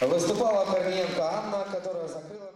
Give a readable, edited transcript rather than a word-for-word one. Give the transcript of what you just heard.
Выступала Корниенко Анна, которая закрыла...